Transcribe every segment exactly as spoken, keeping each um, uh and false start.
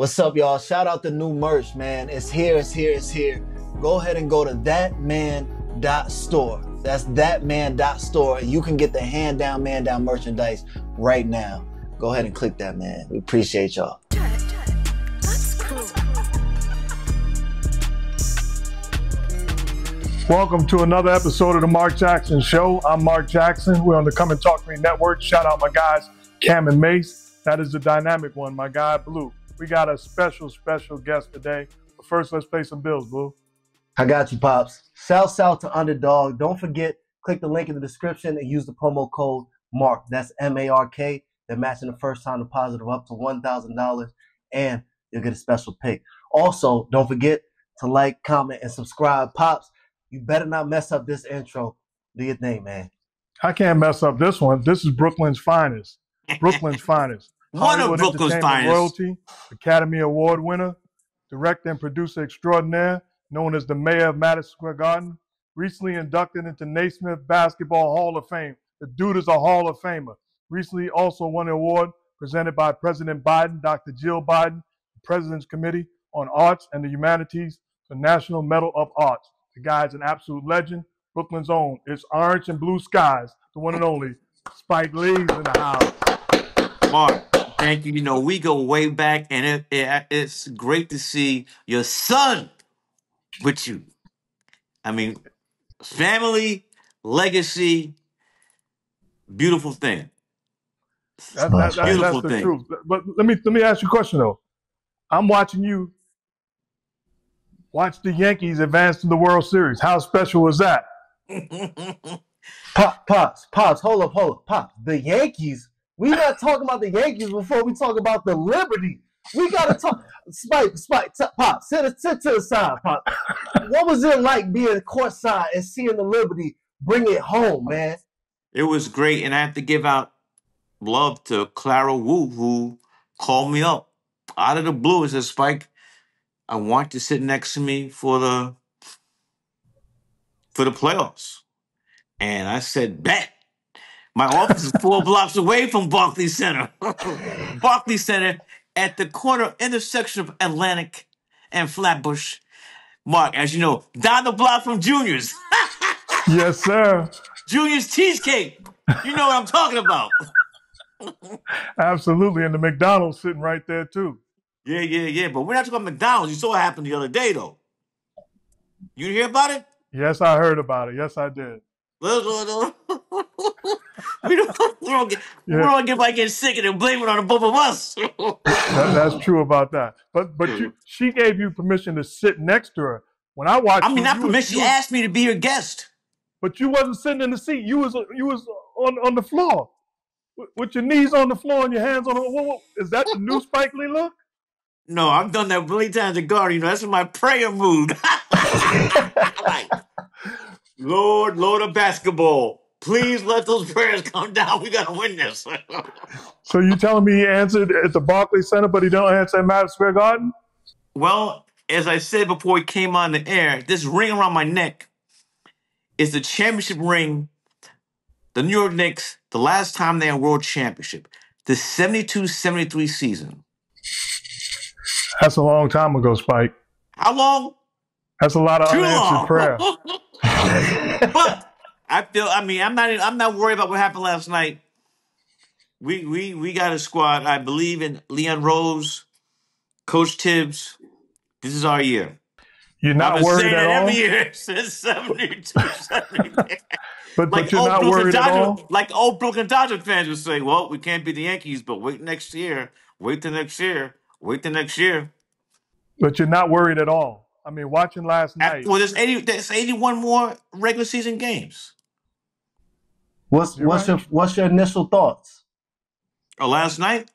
What's up, y'all? Shout out the new merch, man. It's here, it's here, it's here. Go ahead and go to that man dot store. That's that man dot store. And you can get the Hand Down, Man Down merchandise right now. Go ahead and click that, man. We appreciate y'all. Welcome to another episode of the Mark Jackson Show. I'm Mark Jackson. We're on the Come and Talk to Me Network. Shout out my guys, Cam and Mace. That is the dynamic one, my guy, Blue. We got a special, special guest today. But first, let's pay some bills, Blue. I got you, Pops. South South to Underdog. Don't forget, click the link in the description and use the promo code MARK. That's M A R K. They're matching the first time deposit of up to one thousand dollars, and you'll get a special pick. Also, don't forget to like, comment, and subscribe. Pops, you better not mess up this intro. Do your thing, man. I can't mess up this one. This is Brooklyn's finest. Brooklyn's finest. One of Brooklyn's finest. Royalty, Academy Award winner, director and producer extraordinaire, known as the mayor of Madison Square Garden, recently inducted into Naismith Basketball Hall of Fame. The dude is a Hall of Famer. Recently also won an award presented by President Biden, Doctor Jill Biden, the President's Committee on Arts and the Humanities, the National Medal of Arts. The guy's an absolute legend. Brooklyn's own. It's orange and blue skies. The one and only Spike Lee's in the house. Mark. Thank you. You know, we go way back, and it, it, it's great to see your son with you. I mean, family, legacy, beautiful thing. That, that, that, beautiful that's the thing. Truth. But let me let me ask you a question though. I'm watching you watch the Yankees advance to the World Series. How special was that? Pop, pops, pops. Hold up, hold up, pops. The Yankees. We're not talking about the Yankees before we talk about the Liberty. We got to talk. Spike, Spike, Pop, sit, sit to the side, Pop. What was it like being courtside and seeing the Liberty bring it home, man? It was great, and I have to give out love to Clara Wu, who called me up out of the blue and said, Spike, I want you to sit next to me for the, for the playoffs. And I said, bet. My office is four blocks away from Barclays Center. Barclays Center at the corner intersection of Atlantic and Flatbush. Mark, as you know, down the block from Junior's. Yes, sir. Junior's Cheesecake. You know what I'm talking about. Absolutely. And the McDonald's sitting right there, too. Yeah, yeah, yeah. But we're not talking about McDonald's. You saw what happened the other day, though. You hear about it? Yes, I heard about it. Yes, I did. We don't, we don't get, yeah. we don't get like get sick and then blame it on the both of us. that, that's true about that. But but you, she gave you permission to sit next to her. When I watched, I mean, you, not you permission. Was, she asked me to be her guest. But you wasn't sitting in the seat. You was you was on on the floor with your knees on the floor and your hands on the wall. Is that the new Spike Lee look? No, I've done that many times at Garden. You know, that's my prayer mood. Like, Lord, Lord of basketball. Please let those prayers come down. We got to win this. So you telling me he answered at the Barclays Center, but he don't answer at Madison Square Garden? Well, as I said before he came on the air, this ring around my neck is the championship ring, the New York Knicks, the last time they won world championship, the seventy-two seventy-three season. That's a long time ago, Spike. How long? That's a lot of Too unanswered prayer. But... I feel. I mean, I'm not. I'm not worried about what happened last night. We we we got a squad. I believe in Leon Rose, Coach Tibbs. This is our year. You're not I've been worried saying at that all. Every year since seventy-two, seventy-three. But, like but you're not worried Dodger, at all. Like old Brooklyn Dodger fans would say, "Well, we can't beat the Yankees, but wait next year. Wait till next year. Wait till next year." But you're not worried at all. I mean, watching last night. Well, there's eighty. There's eighty-one more regular season games. What's You're what's right. your what's your initial thoughts? Oh, last night?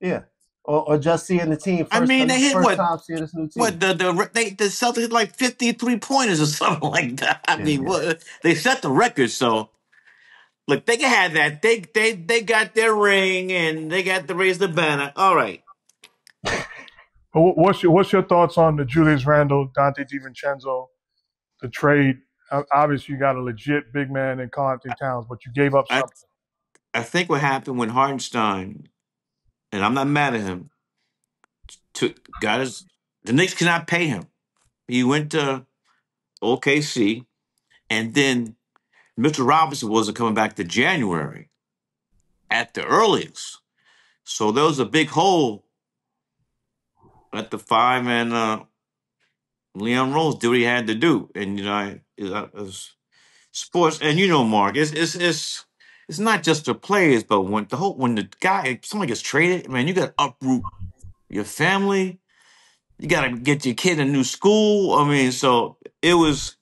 Yeah, or, or just seeing the team. First, I mean, they hit what? This new team. What the the they the Celtics hit like fifty-three pointers or something like that. I yeah, mean, yeah. What, they set the record. So look, they can have that. They they they got their ring and they got to raise the banner. All right. what's your what's your thoughts on the Julius Randle, Dante DiVincenzo, the trade? Obviously, you got a legit big man in Karl-Anthony Towns, but you gave up something. I, I think what happened when Hartenstein, and I'm not mad at him, took got his. The Knicks cannot pay him. He went to O K C, and then Mister Robinson wasn't coming back to January at the earliest. So there was a big hole at the five, and uh, Leon Rose did what he had to do. And, you know, I, I, I was sports, and you know, Mark, it's it's it's it's not just the players, but when the whole when the guy if someone gets traded, man, you got to uproot your family. You got to get your kid a new school. I mean, so it was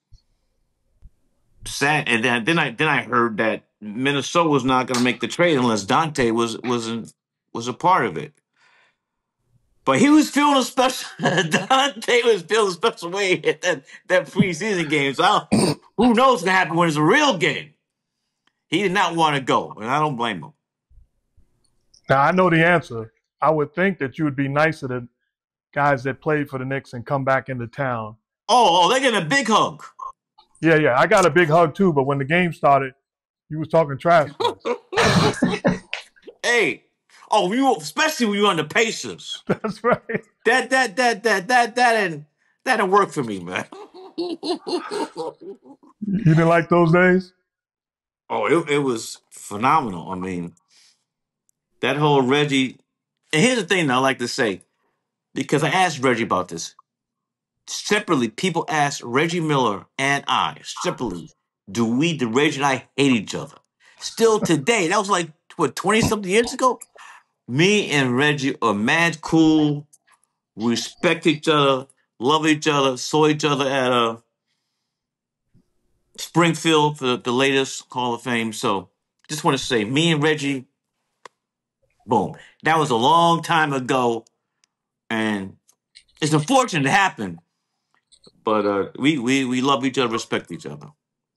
sad. And then, then I then I heard that Minnesota was not going to make the trade unless Dante was was in, was a part of it. But he was feeling a special. Dante was feeling a special way at that that preseason game. So I don't, who knows what's going to happen when it's a real game? He did not want to go, and I don't blame him. Now I know the answer. I would think that you would be nicer to guys that played for the Knicks and come back into town. Oh, oh, they're getting a big hug. Yeah, yeah. I got a big hug too, but when the game started, you was talking trash. Hey. Oh, you especially when you were on the Pacers. That's right. That that that that that that didn't that didn't work for me, man. You didn't like those days? Oh, it it was phenomenal. I mean, that whole Reggie. And here's the thing that I like to say, because I asked Reggie about this. Separately, people asked Reggie Miller and I, separately, do we, the Reggie and I, hate each other? Still today, that was like, what, twenty-something years ago? Me and Reggie are mad cool, respect each other, love each other, saw each other at uh, Springfield for the latest Hall of Fame. So just want to say, me and Reggie, boom. That was a long time ago. And it's unfortunate it happened, but uh, we, we, we love each other, respect each other.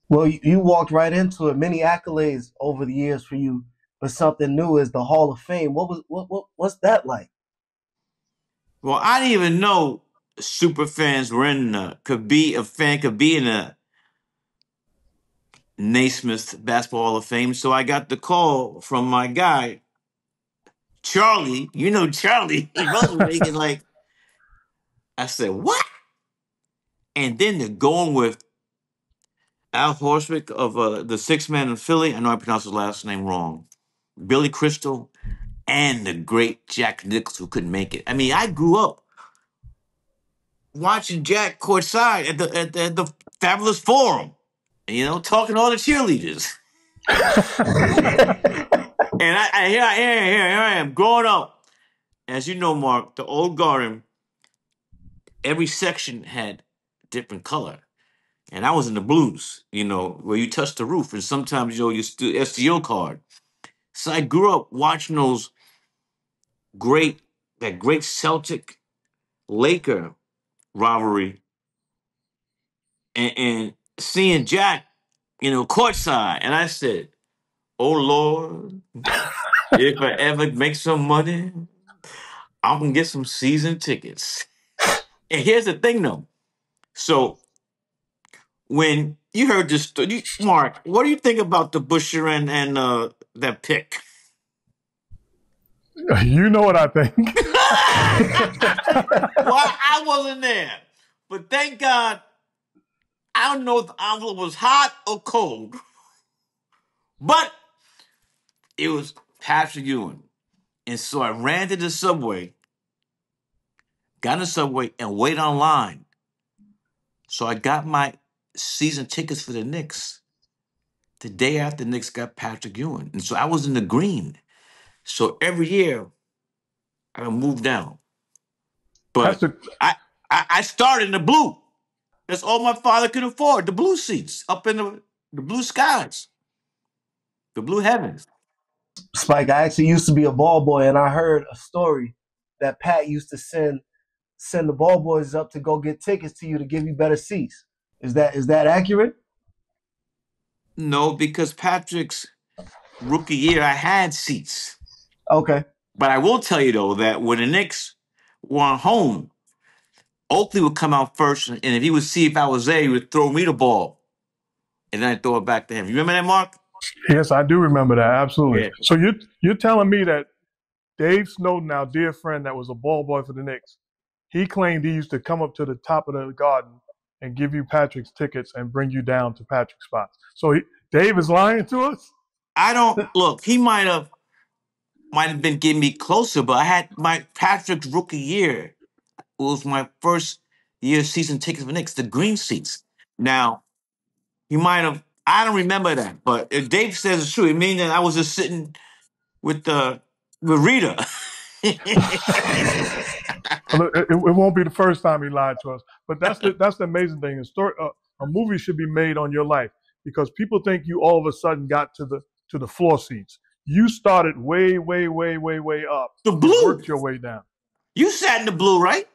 Well, you, you walked right into it. Many accolades over the years for you, but something new is the Hall of Fame. What was what, what what's that like? Well, I didn't even know super fans were in the, could be a fan, could be in the Naismith Basketball Hall of Fame. So I got the call from my guy, Charlie, you know Charlie, he was making like, I said, what? And then they're going with Al Horswick of uh, the Six Man in Philly. I know I pronounced his last name wrong. Billy Crystal and the great Jack Nicklaus, who couldn't make it. I mean, I grew up watching Jack courtside at the, at the, at the Fabulous Forum, you know, talking to all the cheerleaders. And I, I, here, I, here, here, here I am, growing up. As you know, Mark, the old garden, every section had different color. And I was in the blues, you know, where you touch the roof. And sometimes, you know, you do S T O card. So I grew up watching those great, that great Celtic-Laker rivalry. And, and seeing Jack, you know, courtside. And I said, oh, Lord, if I ever make some money, I'm going to get some season tickets. And here's the thing, though. So when you heard this story, Mark, what do you think about the Busher and, and uh, that pick? You know what I think. Well, I wasn't there. But thank God, I don't know if the envelope was hot or cold. But it was Patrick Ewing. And so I ran to the subway, got in the subway, and waited online. So I got my season tickets for the Knicks the day after the Knicks got Patrick Ewing. And so I was in the green. So every year, I would move down. But a- I, I, I started in the blue. That's all my father could afford, the blue seats up in the, the blue skies. The blue heavens. Spike, I actually used to be a ball boy, and I heard a story that Pat used to send send the ball boys up to go get tickets to you to give you better seats. Is that is that accurate? No, because Patrick's rookie year, I had seats. Okay. But I will tell you, though, that when the Knicks were home, Oakley would come out first, and if he would see if I was there, he would throw me the ball, and then I'd throw it back to him. You remember that, Mark? Yes, I do remember that. Absolutely. Yeah. So you're, you're telling me that Dave Snowden, our dear friend that was a ball boy for the Knicks, He claimed he used to come up to the top of the garden and give you Patrick's tickets and bring you down to Patrick's spots. So he, Dave is lying to us? I don't, look, he might have might have been getting me closer, but I had my Patrick's rookie year. It was my first year season tickets for the Knicks, the green seats. Now, he might have, I don't remember that, but if Dave says it's true, it means that I was just sitting with the with Rita. It, it won't be the first time he lied to us, but that's the, that's the amazing thing. A, story, a, a movie should be made on your life, because people think you all of a sudden got to the to the floor seats. You started way, way, way, way, way up. The Blue. You worked your way down. You sat in the Blue, right?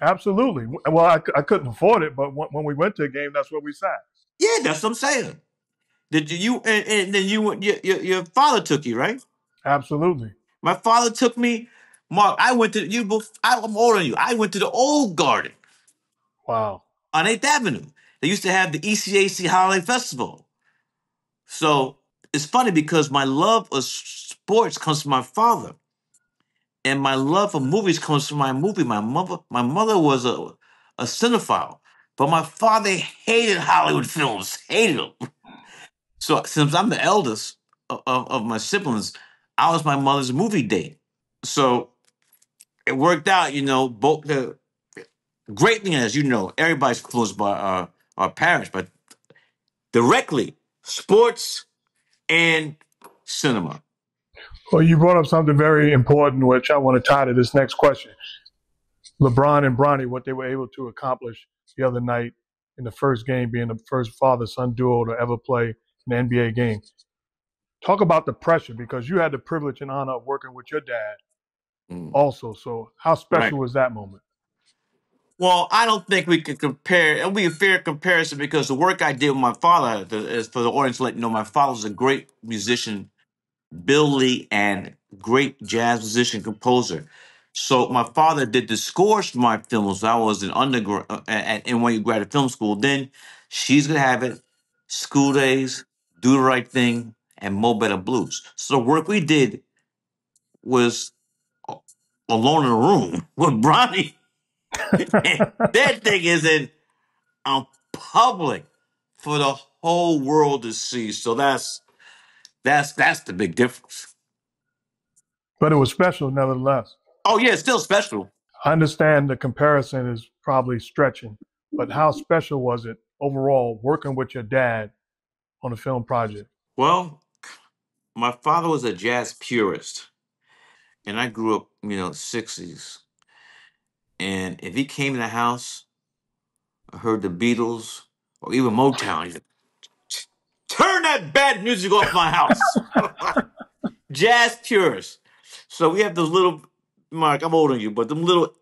Absolutely. Well, I, I couldn't afford it, but when we went to a game, that's where we sat. Yeah, that's what I'm saying. Did you? And, and then you went. Your, your, your father took you, right? Absolutely. My father took me. Mark, I went to you. I'm older than you. I went to the old Garden. Wow. On eighth Avenue, they used to have the E C A C Holiday Festival. So it's funny because my love of sports comes from my father, and my love for movies comes from my movie. My mother, my mother was a a cinephile, but my father hated Hollywood films, hated them. So since I'm the eldest of, of, of my siblings, I was my mother's movie date. So it worked out, you know, both the great thing is, you know, everybody's influenced by our, our parents, but directly sports and cinema. Well, you brought up something very important, which I want to tie to this next question. LeBron and Bronny, what they were able to accomplish the other night in the first game, being the first father-son duo to ever play an N B A game. Talk about the pressure, because you had the privilege and honor of working with your dad mm. also. So how special right. was that moment? Well, I don't think we could compare. It'll be a fair comparison because the work I did with my father, is for the audience to let you know, my father was a great musician, Bill Lee, and great jazz musician, composer. So my father did the scores for my films. I was an undergrad at N Y U Graduate Film School. Then She's Gonna Have It, School Days, Do the Right Thing, and Mo Better Blues. So the work we did was alone in a room with Bronny. That thing is in um, public for the whole world to see. So that's that's that's the big difference. But it was special nevertheless. Oh yeah, it's still special. I understand the comparison is probably stretching, but how special was it overall working with your dad on a film project? Well, my father was a jazz purist, and I grew up, you know, sixties. And if he came in the house, I heard the Beatles or even Motown, he'd turn that bad music off my house. Jazz purist. So we have those little, Mark, I'm older than you, but them little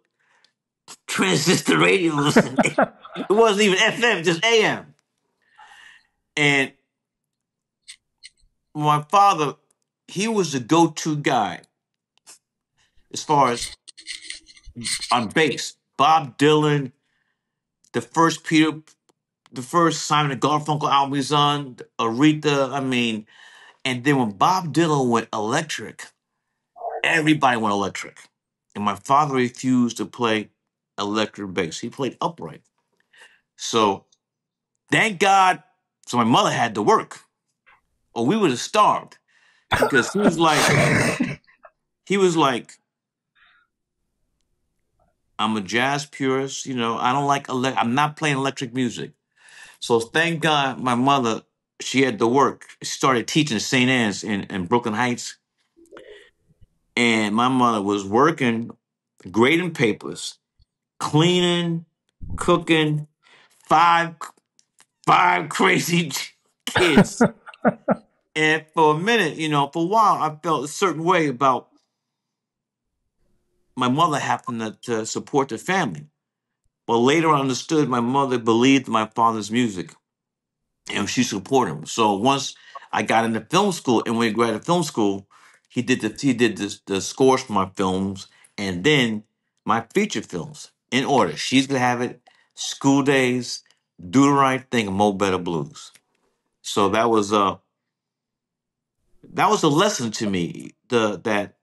transistor radios. It wasn't even F M, just A M. And my father, he was the go-to guy as far as on bass. Bob Dylan, the first Peter, the first Simon and Garfunkel album he's on, Aretha, I mean, and then when Bob Dylan went electric, everybody went electric. And my father refused to play electric bass. He played upright. So thank God, so my mother had to work, or we would have starved, because he was like, he was like, I'm a jazz purist, you know, I don't like, ele- I'm not playing electric music. So thank God my mother, she had to work. She started teaching at Saint Anne's in, in Brooklyn Heights. And my mother was working, grading papers, cleaning, cooking, five, five crazy kids. And for a minute, you know, for a while, I felt a certain way about my mother having to, to support the family. But later I understood my mother believed my father's music and she supported him. So once I got into film school, and when I graduated film school, he did the he did the, the scores for my films and then my feature films in order. She's Gonna Have It, School Days, Do the Right Thing, and Mo Better Blues. So that was a that was a lesson to me. The that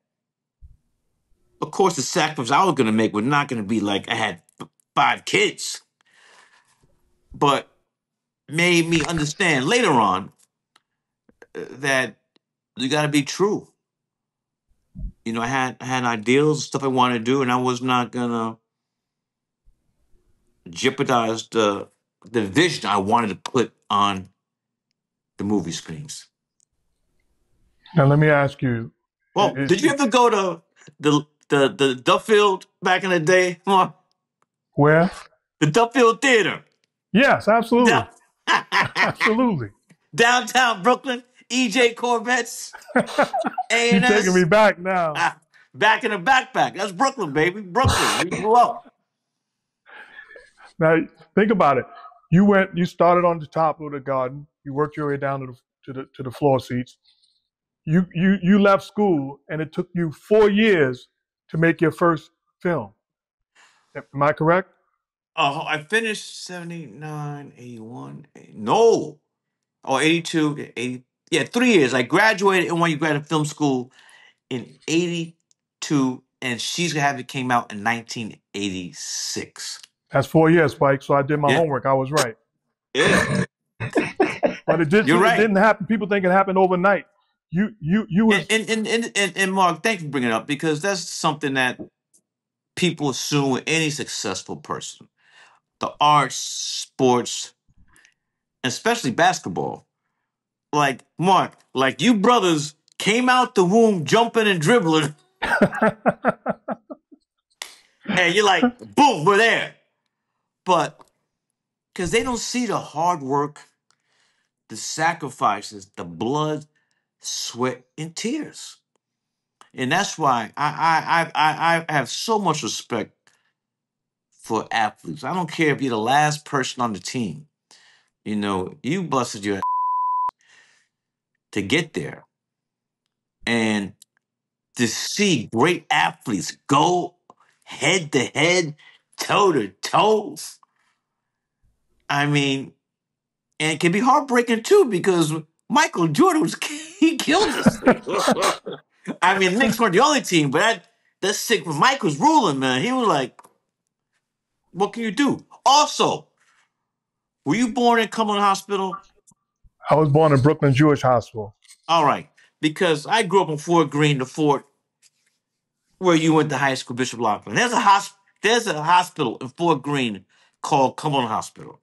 Of course, the sacrifices I was going to make were not going to be like I had five kids, but made me understand later on that you got to be true. You know, I had I had ideals, stuff I wanted to do, and I was not going to jeopardize the, the vision I wanted to put on the movie screens. Now, let me ask you. Well, is, did you ever go to the the the Duffield back in the day? Mark? Where? The Duffield Theater. Yes, absolutely. Down absolutely. Downtown Brooklyn, E J Corvettes. You're taking me back now. Uh, back in the backpack. That's Brooklyn, baby. Brooklyn. We grew up. Now, think about it. You went. You started on the top of the garden. You worked your way down to the to the to the floor seats. You you you left school, and it took you four years to make your first film. Am I correct? Oh, uh, I finished seventy-nine, eighty-one. eighty, no, oh, eighty-two, eighty. Yeah, three years. I graduated in one year graduate film school in eighty-two, and She's Gonna Have It came out in nineteen eighty-six. That's four years, Spike. So I did my yeah. homework. I was right. Yeah, but it didn't. You're right. It didn't happen. People think it happened overnight. You, you, you was... and, and, and, and, and Mark, thank you for bringing it up, because that's something that people assume with any successful person. The arts, sports, especially basketball. Like, Mark, like you brothers came out the womb jumping and dribbling. And you're like, boom, we're there. But because they don't see the hard work, the sacrifices, the blood, sweat and tears, and that's why I I I I have so much respect for athletes. I don't care if you're the last person on the team. You know, you busted your ass to get there, and to see great athletes go head to head, toe to toe. I mean, and it can be heartbreaking too, because Michael Jordan was he killed us. I mean, Knicks weren't the only team, but that that's sick. Mike was ruling, man. He was like, "What can you do?" Also, were you born in Cumberland Hospital? I was born in Brooklyn Jewish Hospital. All right, because I grew up in Fort Greene, the Fort where you went to high school, Bishop Lockman. There's a hosp- There's a hospital in Fort Greene called Cumberland Hospital.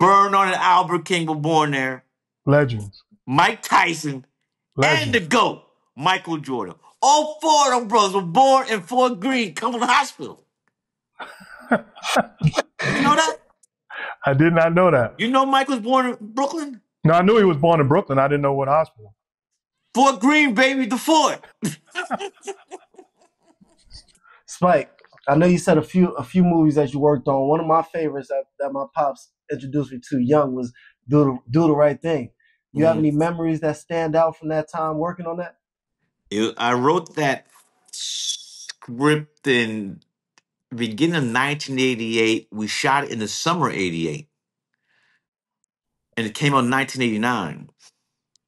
Bernard and Albert King were born there. Legends. Mike Tyson Legends. And the GOAT, Michael Jordan. All four of them brothers were born in Fort Greene, Cumberland Hospital. You know that? I did not know that. You know Mike was born in Brooklyn? No, I knew he was born in Brooklyn. I didn't know what hospital. Fort Greene, baby, the Fort. Spike, I know you said a few a few movies that you worked on. One of my favorites that, that my pops introduced me to young was Do the, do the Right Thing. You mm-hmm. have any memories that stand out from that time working on that? It, I wrote that script in the beginning of nineteen eighty-eight. We shot it in the summer of eighty-eight. And it came out in nineteen eighty-nine.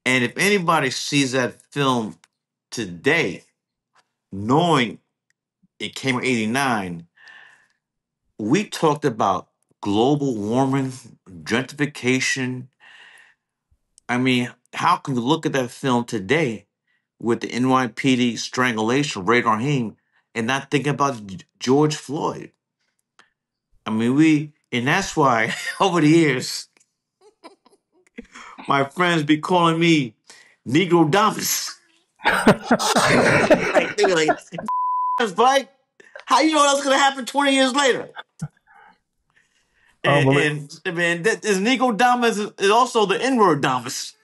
And if anybody sees that film today, knowing it came out in eighty-nine, we talked about global warming, gentrification. I mean, how can we look at that film today with the N Y P D strangulation of Ray Raheem and not think about George Floyd? I mean, we, and that's why over the years, my friends be calling me Negro Domus. Like, they were like, Spike, how you know that's going to happen twenty years later? And, and, and man, that is Negro Domus is also the N-word Domus.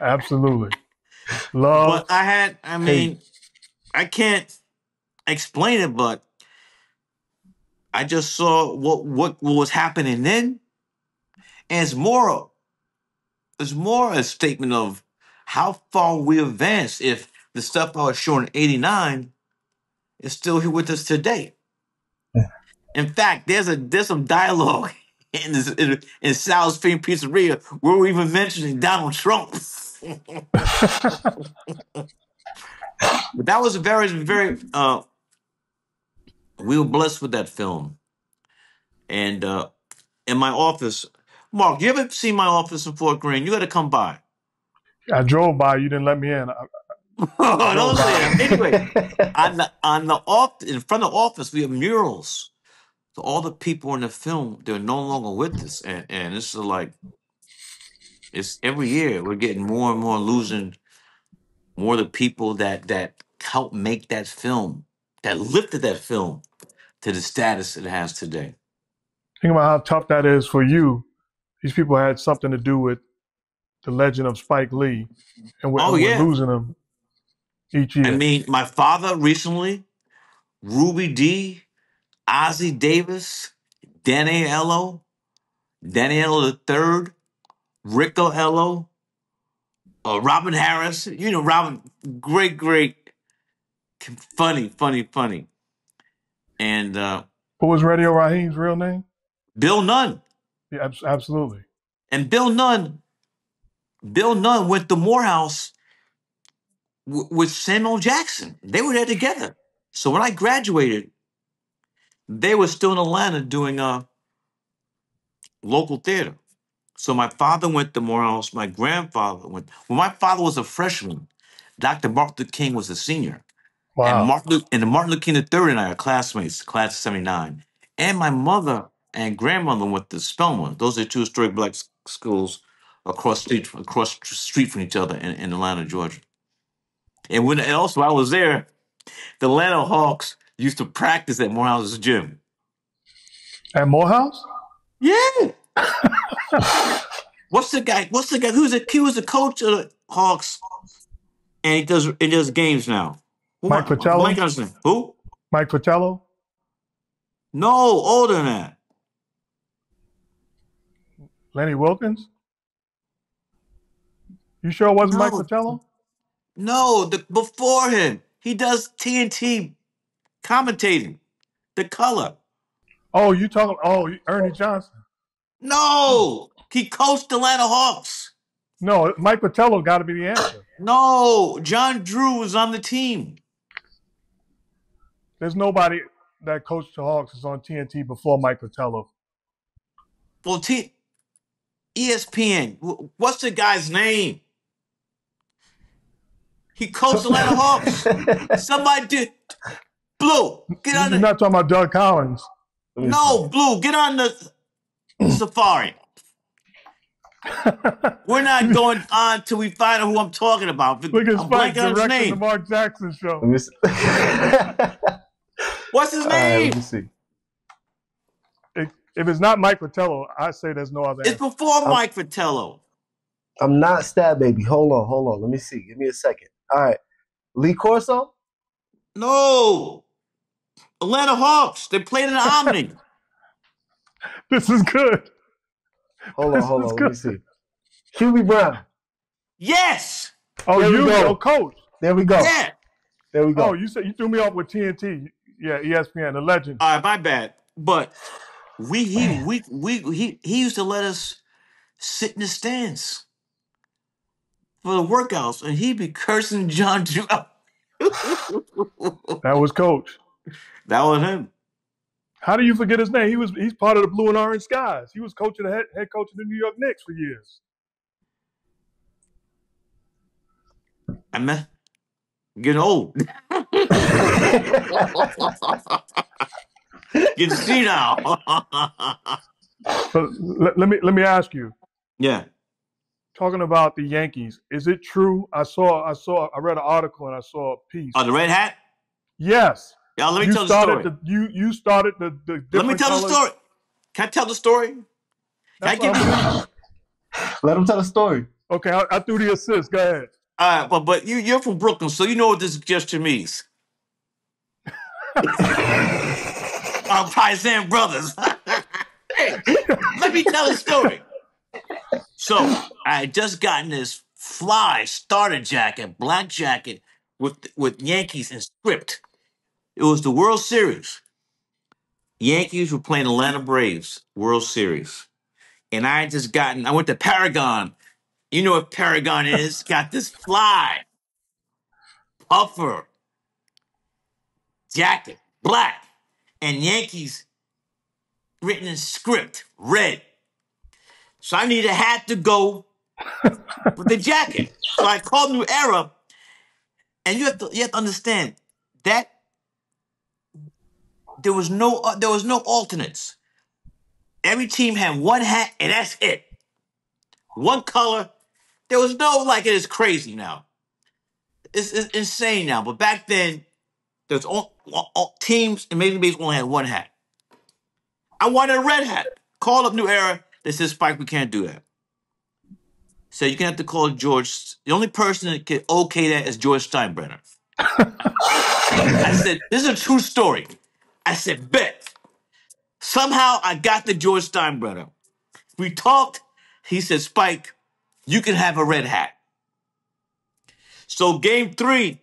Absolutely. Love. But I had, I mean, hate. I can't explain it, but I just saw what, what, what was happening then. And it's more, it's more a statement of how far we advanced if the stuff I was showing in eighty-nine is still here with us today. In fact, there's a there's some dialogue in this, in, in Sal's Fame Pizzeria where we're even mentioning Donald Trump. But that was a very, very, uh, we were blessed with that film. And uh, in my office, Mark, you ever seen my office in Fort Greene? You got to come by. I drove by. You didn't let me in. I, I oh, don't say it. Anyway, on the, on the off, in front of the office, we have murals. So all the people in the film, they're no longer with us. And, and it's like, it's every year we're getting more and more losing more of the people that, that helped make that film, that lifted that film to the status it has today. Think about how tough that is for you. These people had something to do with the legend of Spike Lee, and we're, oh, and we're yeah. losing them each year. I mean, my father recently, Ruby D, Ozzie Davis, Danny Ello, Danny Ello the Third, Rico Ello, uh, Robin Harris. You know, Robin, great, great, funny, funny, funny. And uh, what was Radio Raheem's real name? Bill Nunn. Yeah, absolutely. And Bill Nunn, Bill Nunn went to Morehouse w with Samuel Jackson. They were there together. So when I graduated, they were still in Atlanta doing uh, local theater. So my father went to Morehouse. My grandfather went. When my father was a freshman, Doctor Martin Luther King was a senior. Wow. And Martin, and Martin Luther King the Third and I are classmates, class of seventy-nine. And my mother and grandmother went to Spelman. Those are two historic black schools across street, across street from each other in, in Atlanta, Georgia. And when and also I was there, the Atlanta Hawks used to practice at Morehouse's gym. At Morehouse? Yeah. What's the guy? What's the guy? Who's the he was the coach of the Hawks? And he does he does games now. Who Mike Fratello. Who? Mike Fratello. No, older than that. Lenny Wilkins? You sure it wasn't no. Mike Fratello? No, the, before him. He does T N T commentating. The Color. Oh, you talking, oh, Ernie Johnson. No, he coached the Atlanta Hawks. No, Mike Fratello got to be the answer. No, John Drew was on the team. There's nobody that coached the Hawks is on T N T before Mike Fratello. Well, T. E S P N. What's the guy's name? He coached Atlanta Hawks. Somebody did. Blue, get on. You're the... not talking about Doug Collins. No, Blue, get on the safari. We're not going on till we find out who I'm talking about. Look at Spike directing the Mark Jackson show. What's his name? Uh, let me see. If it's not Mike Fratello, I say there's no other. It's answer. Before I'm, Mike Fratello. I'm not Stab Baby. Hold on, hold on. Let me see. Give me a second. All right. Lee Corso? No. Atlanta Hawks. They played in the Omni. This is good. Hold on, this hold on. Good. Let me see. Hubie Brown. Yes. Oh, there you go, coach. There we go. Yeah. There we go. Oh, you said you threw me off with T N T. Yeah, E S P N, the legend. All right, my bad. But We he we we he he used to let us sit in the stands for the workouts, and he'd be cursing John Drew. That was Coach. That was him. How do you forget his name? He was he's part of the Blue and Orange Skies. He was coaching the head, head coach of the New York Knicks for years. I'm uh, getting old. You can see now. So, let, let me let me ask you. Yeah. Talking about the Yankees, is it true? I saw I saw I read an article and I saw a piece. Oh, the red hat? Yes. Yeah, let me you tell the story. The, you you started the, the Let me tell colors. the story. Can I tell the story? Can I give the... Let him tell the story. Okay, I, I threw the assist. Go ahead. All right, but but you you're from Brooklyn, so you know what this gesture means. Our Paisan brothers. Hey, let me tell a story. So I had just gotten this fly starter jacket, black jacket with with Yankees and script. It was the World Series. Yankees were playing Atlanta Braves, World Series. And I had just gotten, I went to Paragon. You know what Paragon is? Got this fly. puffer jacket, black, and Yankees written in script, red. So I needed a hat to go with the jacket. So I called New Era, and you have to you have to understand that there was no uh, there was no alternates. Every team had one hat, and that's it. One color. There was no, like, it is crazy now. It's, it's insane now. But back then, there's all, all, all teams in Major League Baseball only had one hat. I wanted a red hat. Called up New Era. They said, Spike, we can't do that. So you're going to have to call George. The only person that can okay that is George Steinbrenner. I said, this is a true story. I said, bet. Somehow I got to George Steinbrenner. We talked. He said, Spike, you can have a red hat. So game three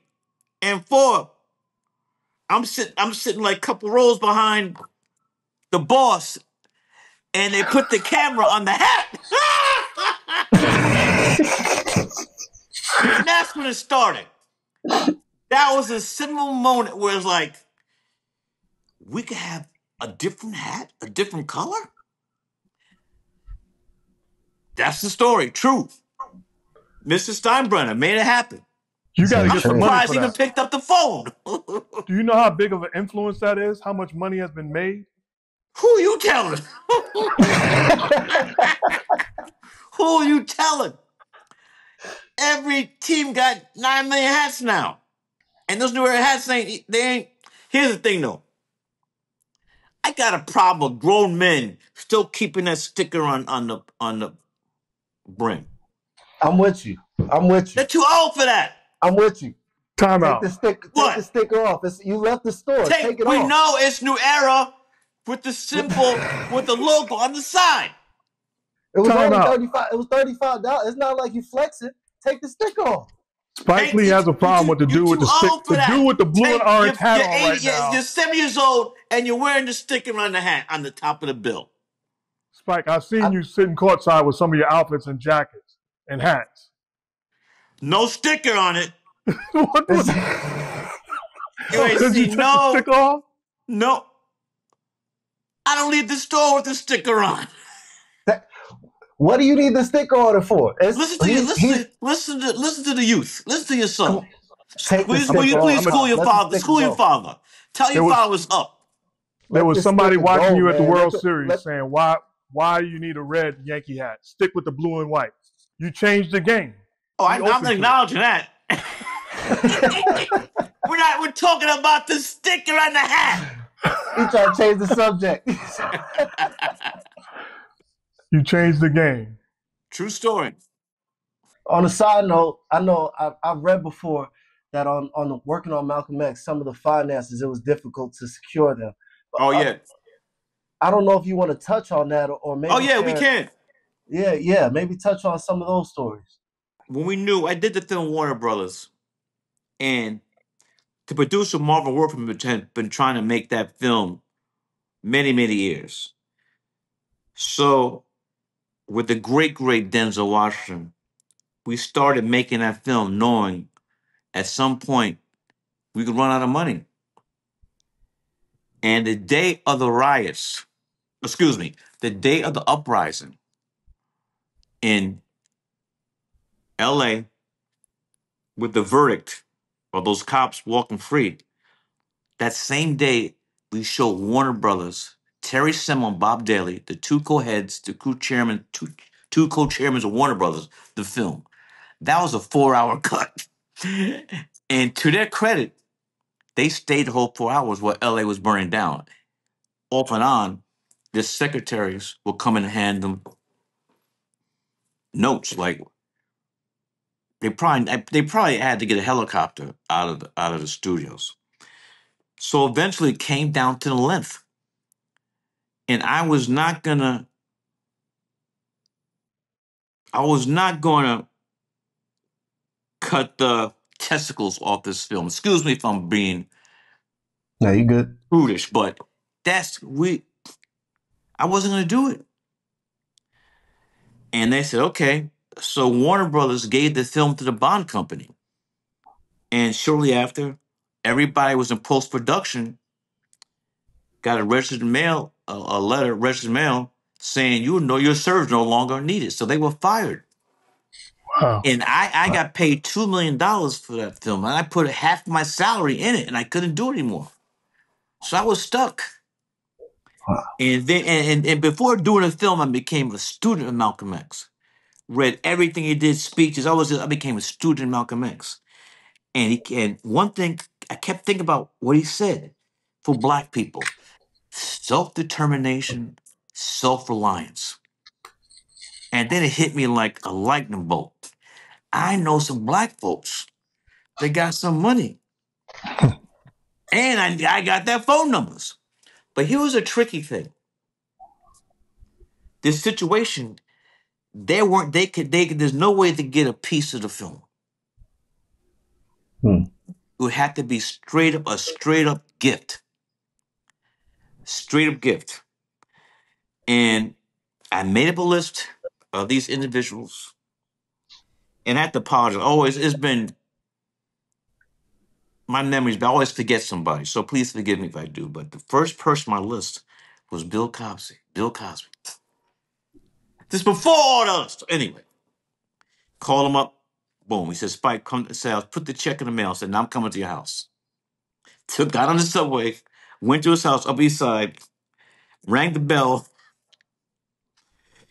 and four, I'm sitting, I'm sitting like a couple rows behind the boss, and they put the camera on the hat. And that's when it started. That was a seminal moment where it's like, we could have a different hat, a different color. That's the story. True. Mister Steinbrenner made it happen. You gotta get some money. I'm surprised he even picked up the phone. Do you know how big of an influence that is? How much money has been made? Who you telling? Who you telling? Every team got nine million hats now. And those New Era hats ain't, they ain't. Here's the thing though. I got a problem with grown men still keeping that sticker on, on the on the brim. I'm with you. I'm with you. They're too old for that. I'm with you. Time take out. The stick, take what? the sticker off. It's, you left the store. Take, take it we off. We know it's New Era with the symbol, with the logo on the side. It was Time only out. thirty-five. It was thirty-five dollars. It's not like you flex it. Take the sticker off. Spike hey, Lee has a problem with the dude with the stick. The dude with the blue take, and orange hat on right years, now. You're seven years old and you're wearing the sticker on the hat on the top of the bill. Spike, I've seen I, you sitting courtside with some of your outfits and jackets and hats. No sticker on it. What was that? You ain't see you no sticker on? No. I don't leave the store with the sticker on. That, what do you need the sticker on for? It's, listen to you. Listen, he, listen to listen to the youth. Listen to your son. Take please, will you please school your father? School your father. Tell your father was up. There was somebody watching you at the World Series saying, "Why, why you need a red Yankee hat? Stick with the blue and white. You changed the game." Oh, I, I'm acknowledging that. we're not. We're talking about the sticker on the hat. You trying to change the subject. You changed the game. True story. On a side note, I know I've, I've read before that on on the, working on Malcolm X, some of the finances, it was difficult to secure them. Oh yeah. I, I don't know if you want to touch on that or, or maybe. Oh yeah, share, we can. Yeah, yeah, maybe touch on some of those stories. When we knew, I did the film Warner Brothers, and the producer Marvin Workman had been trying to make that film many, many years. So, with the great, great Denzel Washington, we started making that film knowing at some point we could run out of money. And the day of the riots, excuse me, the day of the uprising in L A with the verdict of those cops walking free, that same day we showed Warner Brothers, Terry Semel, Bob Daley, the two co-heads, the two chairmen, two, two co-chairmen of Warner Brothers, the film. That was a four-hour cut. And to their credit, they stayed the whole four hours while L A was burning down. Off and on, the secretaries would come and hand them notes like, They probably they probably had to get a helicopter out of the, out of the studios. So eventually it came down to the length. And I was not gonna I was not gonna cut the testicles off this film. Excuse me if I'm being No, you good. Prudish, but that's we I wasn't gonna do it. And they said, okay. So Warner Brothers gave the film to the bond company. And shortly after, everybody was in post-production, got a registered mail, a, a letter, registered mail, saying, you know, your service no longer needed. So they were fired. Wow. And I, I wow. got paid two million dollars for that film. And I put half my salary in it, and I couldn't do it anymore. So I was stuck. Wow. And, then, and, and before doing a film, I became a student of Malcolm X. Read everything he did, speeches. I, was, I became a student of Malcolm X. And, he, and one thing, I kept thinking about what he said for Black people. Self-determination, self-reliance. And then it hit me like a lightning bolt. I know some Black folks that got some money. And I, I got their phone numbers. But here was a tricky thing. This situation, they weren't, they could, they could, there's no way to get a piece of the film. Hmm. It would have to be straight up, a straight up gift. Straight up gift. And I made up a list of these individuals. And I have to apologize. Oh, it's, it's been, my memories, but I always forget somebody. So please forgive me if I do. But the first person on my list was Bill Cosby. Bill Cosby. This before all the other stuff. Anyway, call him up. Boom. He said, Spike, come to Sal, put the check in the mail. I said, now I'm coming to your house. Took, got on the subway, went to his house, up east side, rang the bell.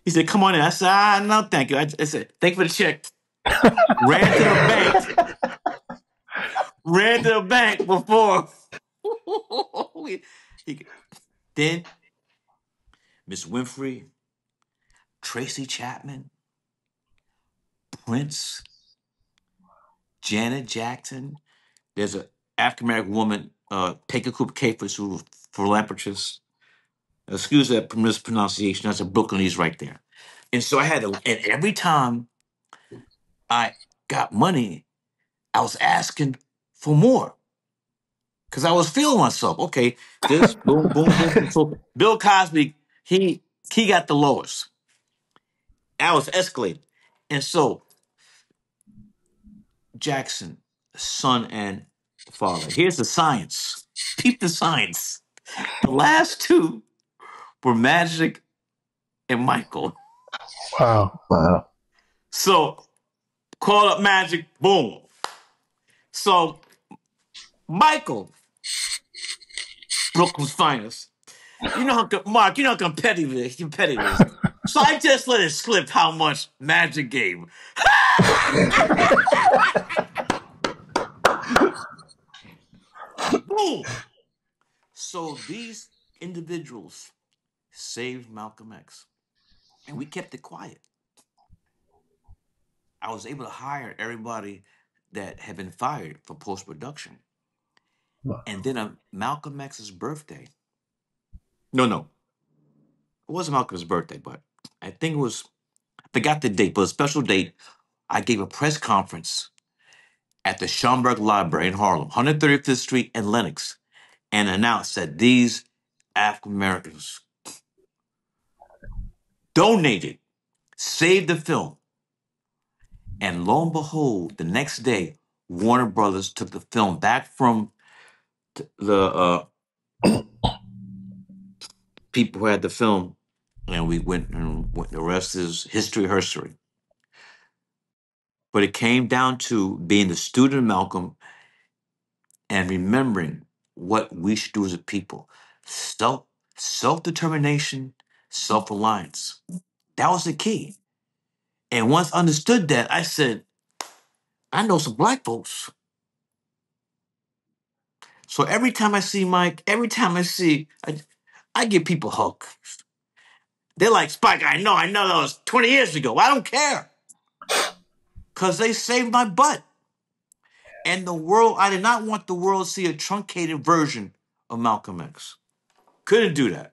He said, come on in. I said, ah, no, thank you. I, I said, thank you for the check. Ran to the bank. Ran to the bank before. Then, Miss Winfrey, Tracy Chapman, Prince, Janet Jackson. There's an African-American woman, uh, Peka Cooper-Capers, who was a philanthropist. Excuse that mispronunciation. That's a Brooklynese right there. And so I had to, and every time I got money, I was asking for more because I was feeling myself. Okay, this, boom, boom, boom. So Bill Cosby, he, he got the lowest. I was escalating. And so Jackson, son and father. Here's the science. Peep the science. The last two were Magic and Michael. Wow. Wow. So call up Magic, boom. So Michael, Brooklyn's finest. You know how, Mark, you know how competitive it is. Competitive it is. So I just let it slip how much Magic gave. Boom. So these individuals saved Malcolm X. And we kept it quiet. I was able to hire everybody that had been fired for post-production. Wow. And then on Malcolm X's birthday. No, no. It wasn't Malcolm's birthday, but I think it was, I forgot the date, but a special date. I gave a press conference at the Schomburg Library in Harlem, one thirty-fifth Street and Lenox, and announced that these African-Americans donated, saved the film. And lo and behold, the next day, Warner Brothers took the film back from the uh, people who had the film, and we went and went, the rest is history, herstory. But it came down to being the student of Malcolm and remembering what we should do as a people. Self, self-determination, self-reliance. That was the key. And once I understood that, I said, I know some Black folks. So every time I see Mike, every time I see, I, I give people hugs. They're like, Spike, I know, I know that was twenty years ago. I don't care. Because they saved my butt. And the world, I did not want the world to see a truncated version of Malcolm X. Couldn't do that.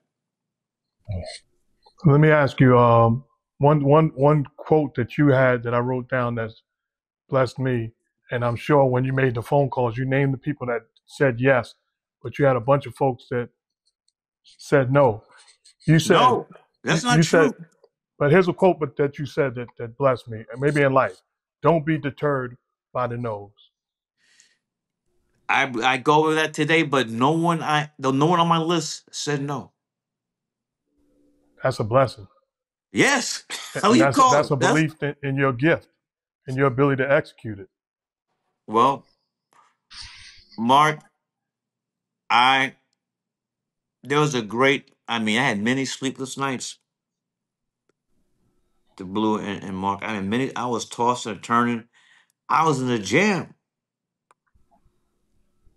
Let me ask you, um, one, one, one quote that you had that I wrote down that's blessed me, and I'm sure when you made the phone calls, you named the people that said yes, but you had a bunch of folks that said no. You said no. That's not you true. Said, but here's a quote but that you said that, that blessed me, and maybe in life. Don't be deterred by the no's. I I go over that today, but no one I no one on my list said no. That's a blessing. Yes. How you that's, call that's a belief that's... in your gift and your ability to execute it. Well, Mark, I there was a great I mean, I had many sleepless nights. The Blue and, and Mark. I mean, many I was tossing and turning. I was in a jam.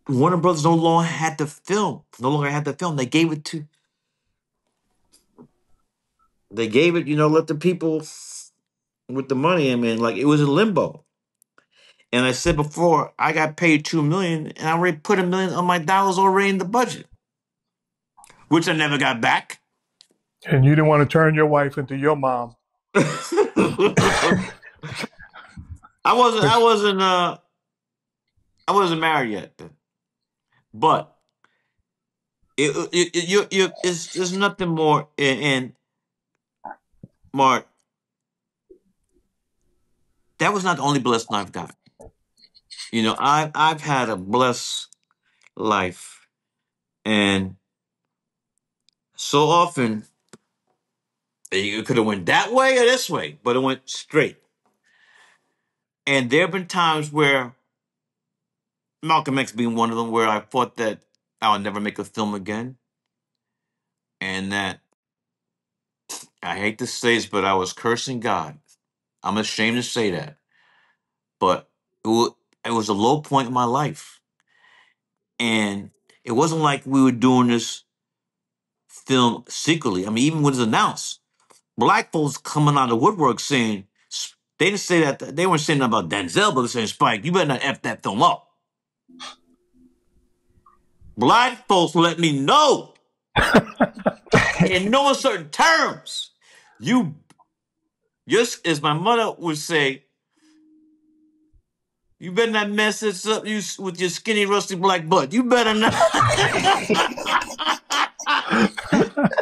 Warner Brothers no longer had the film. No longer had the film. They gave it to. They gave it, you know, let the people with the money. I mean, like it was in limbo. And I said before, I got paid two million, and I already put a million of my dollars already in the budget, which I never got back. And you didn't want to turn your wife into your mom. I wasn't. I wasn't. Uh, I wasn't married yet, then. But it, it, it you you it's there's nothing more. And, and Mark, that was not the only blessed life I've got. You know, I I've had a blessed life, and so often. It could have went that way or this way, but it went straight. And there have been times where, Malcolm X being one of them, where I thought that I would never make a film again. And that, I hate to say this, but I was cursing God. I'm ashamed to say that. But it was a low point in my life. And it wasn't like we were doing this film secretly. I mean, even when it was announced, Black folks coming out of the woodwork saying, they didn't say that, they weren't saying about Denzel, but they're saying, Spike, you better not F that film up. Black folks let me know in no uncertain terms. You, yes, as my mother would say, you better not mess this up you, with your skinny, rusty black butt. You better not.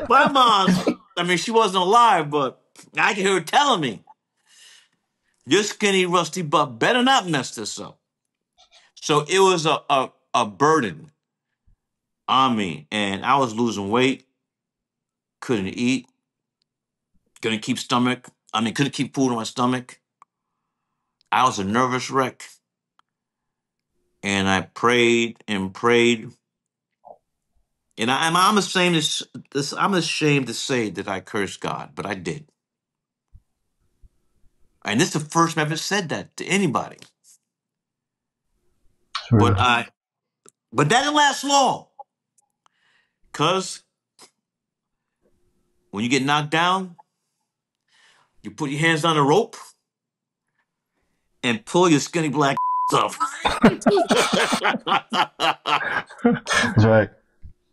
My mom, I mean, she wasn't alive, but I can hear her telling me, your skinny, rusty butt better not mess this up. So it was a, a, a burden on me. And I was losing weight, couldn't eat, couldn't keep stomach. I mean, couldn't keep food in my stomach. I was a nervous wreck. And I prayed and prayed. And I, I'm, I'm ashamed to, I'm ashamed to say that I cursed God, but I did. And this is the first time I've ever said that to anybody. Sure. But I, but that didn't last long. Because when you get knocked down, you put your hands on a rope and pull your skinny black off. That's right.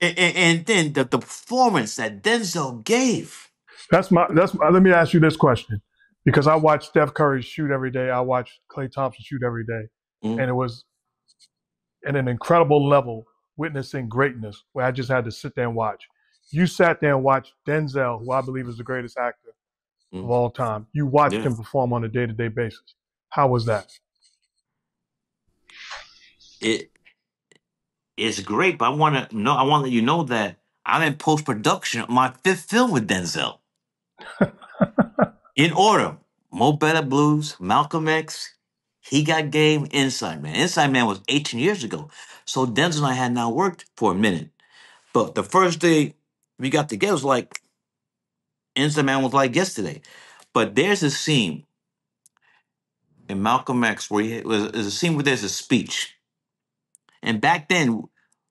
And, and, and then the, the performance that Denzel gave. That's my. That's my, let me ask you this question, because I watch Steph Curry shoot every day. I watch Klay Thompson shoot every day, mm-hmm. and it was at an incredible level, witnessing greatness, where I just had to sit there and watch. You sat there and watched Denzel, who I believe is the greatest actor mm-hmm. of all time. You watched yeah. him perform on a day-to-day basis. How was that? It. It's great, but I want to know. I want to let you know that I'm in post production of my fifth film with Denzel. In order, Mo Better Blues, Malcolm X, He Got Game, Inside Man. Inside Man was eighteen years ago, so Denzel and I had not worked for a minute. But the first day we got together was like Inside Man was like yesterday. But there's a scene in Malcolm X where he, there's a scene where there's a speech. And back then,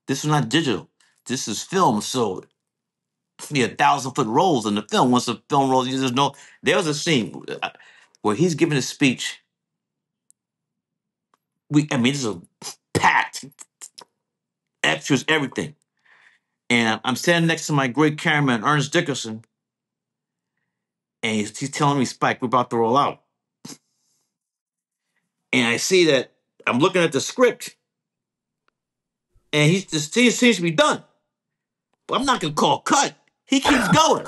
this was not digital. This is film, so you had thousand-foot rolls in the film. Once the film rolls, you just know. There was a scene where he's giving a speech. We, I mean, this is a packed, extras, everything. And I'm standing next to my great cameraman, Ernest Dickerson, and he's, he's telling me, Spike, we're about to roll out. And I see that I'm looking at the script, and he just seems to be done. But I'm not going to call cut. He keeps going.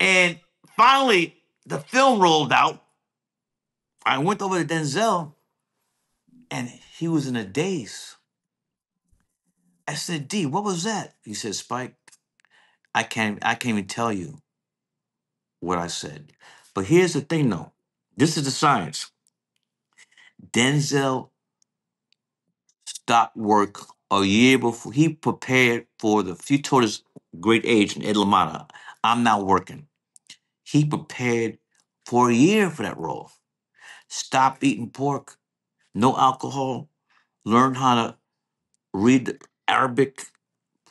And finally, the film rolled out. I went over to Denzel and he was in a daze. I said, D, what was that? He said, Spike, I can't, I can't even tell you what I said. But here's the thing, though. This is the science. Denzel stopped work a year before. He prepared for the future. His great age in Ed LaMotta, I'm not working. He prepared for a year for that role. Stopped eating pork, no alcohol, learned how to read Arabic,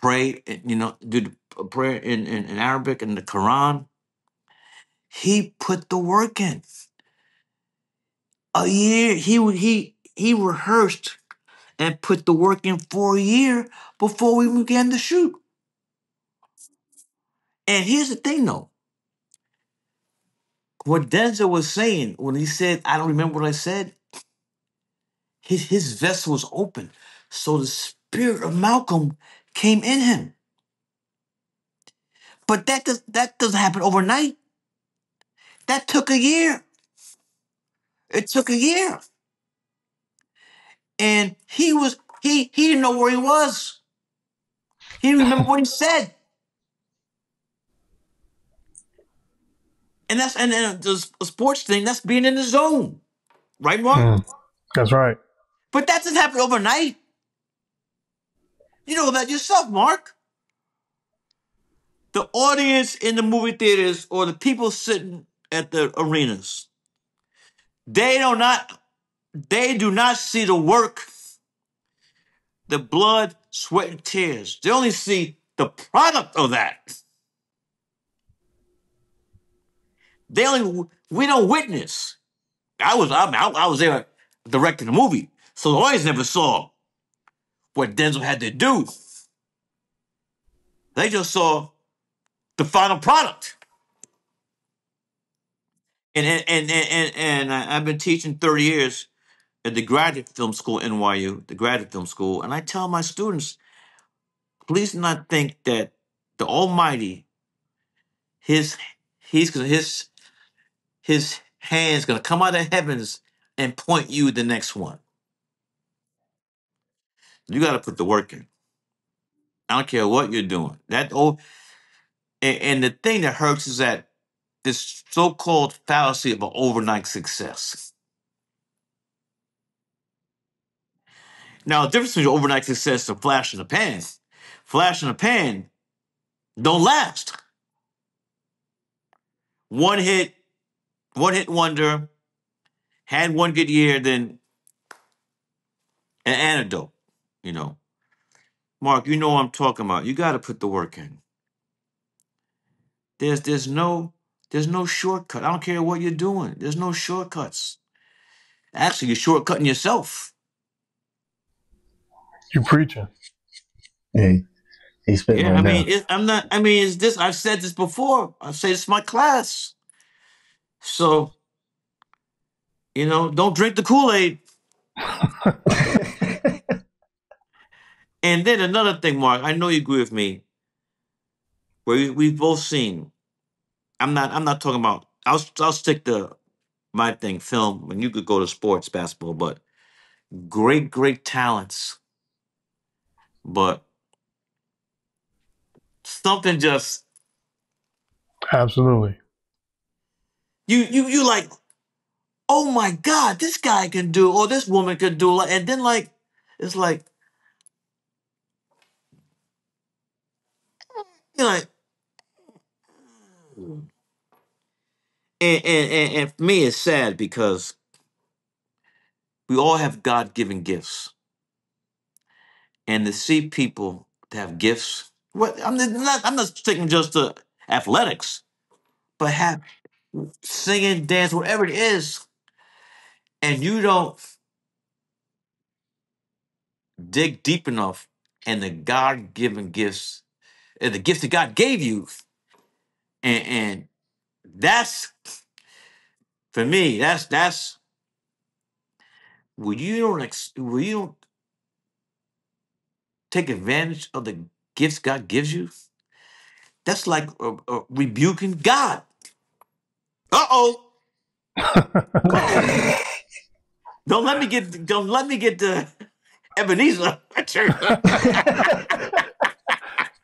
pray, you know, do the prayer in, in, in Arabic and the Quran. He put the work in. A year, he he he rehearsed and put the work in for a year before we began to shoot. And here's the thing, though. What Denzel was saying when he said, I don't remember what I said, his, his vessel was open. So the spirit of Malcolm came in him. But that, does, that doesn't happen overnight. That took a year. It took a year. And he was, he, he didn't know where he was. He didn't remember what he said. And that's, and then the sports thing, that's being in the zone. Right, Mark? Mm, that's right. But that doesn't happen overnight. You know that yourself, Mark. The audience in the movie theaters or the people sitting at the arenas, they do not, they do not see the work, the blood, sweat, and tears. They only see the product of that. They only, we don't witness. I was, I, mean, I, I was there directing the movie, so the audience never saw what Denzel had to do. They just saw the final product. And and and and, and I've been teaching thirty years at the graduate film school N Y U, the graduate film school, and I tell my students, please do not think that the Almighty, his he's his his hand's gonna come out of heavens and point you the next one. You got to put the work in. I don't care what you're doing. That old, and, and the thing that hurts is that this so-called fallacy of an overnight success. Now, the difference between overnight success and flash in the pan, flash in the pan don't last. One hit, one hit wonder, had one good year, then an antidote. You know, Mark, you know what I'm talking about. You got to put the work in. There's there's no there's no shortcut. I don't care what you're doing. There's no shortcuts. Actually, you're shortcutting yourself. You're preaching. Hey, he's been. Yeah, I mean, it, I'm not. I mean, is this? I've said this before. I say this to my class. So, you know, don't drink the Kool-Aid. And then another thing, Mark, I know you agree with me, where we, we've both seen, I'm not I'm not talking about, I'll, I'll stick to my thing, film, and you could go to sports, basketball, but great, great talents. But something just. Absolutely. You, you, you like, oh my God, this guy can do, or this woman can do, and then like, it's like, you know, like, and, and, and, and for me, it's sad because we all have God-given gifts. And to see people that have gifts, what, I'm not I'm not sticking just to athletics, but have singing, dance, whatever it is, and you don't dig deep enough in the God-given gifts and the gifts that God gave you. And, and that's, for me, that's, that's, when you don't, ex, when you don't take advantage of the gifts God gives you, that's like uh, uh, rebuking God. Uh-oh. Uh-oh. Don't let me get. Don't let me get to Ebenezer.